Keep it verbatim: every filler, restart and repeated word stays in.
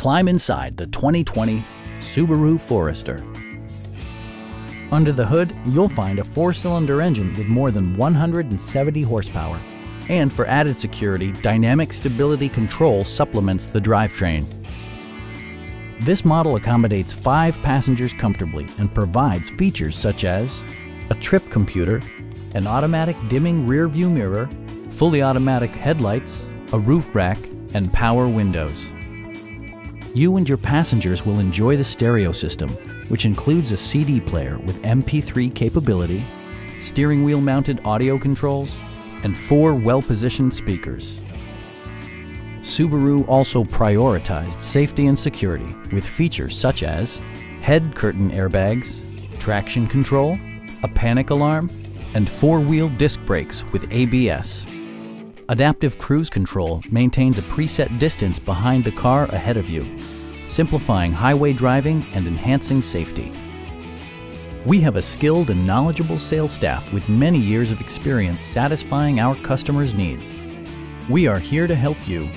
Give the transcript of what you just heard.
Climb inside the twenty twenty Subaru Forester. Under the hood, you'll find a four-cylinder engine with more than one hundred seventy horsepower. And for added security, Dynamic Stability Control supplements the drivetrain. This model accommodates five passengers comfortably and provides features such as a trip computer, an automatic dimming rear-view mirror, fully automatic headlights, a roof rack, and power windows. You and your passengers will enjoy the stereo system, which includes a C D player with M P three capability, steering wheel-mounted audio controls, and four well-positioned speakers. Subaru also prioritized safety and security with features such as head curtain airbags, traction control, a panic alarm, and four-wheel disc brakes with A B S. Adaptive Cruise Control maintains a preset distance behind the car ahead of you, simplifying highway driving and enhancing safety. We have a skilled and knowledgeable sales staff with many years of experience satisfying our customers' needs. We are here to help you.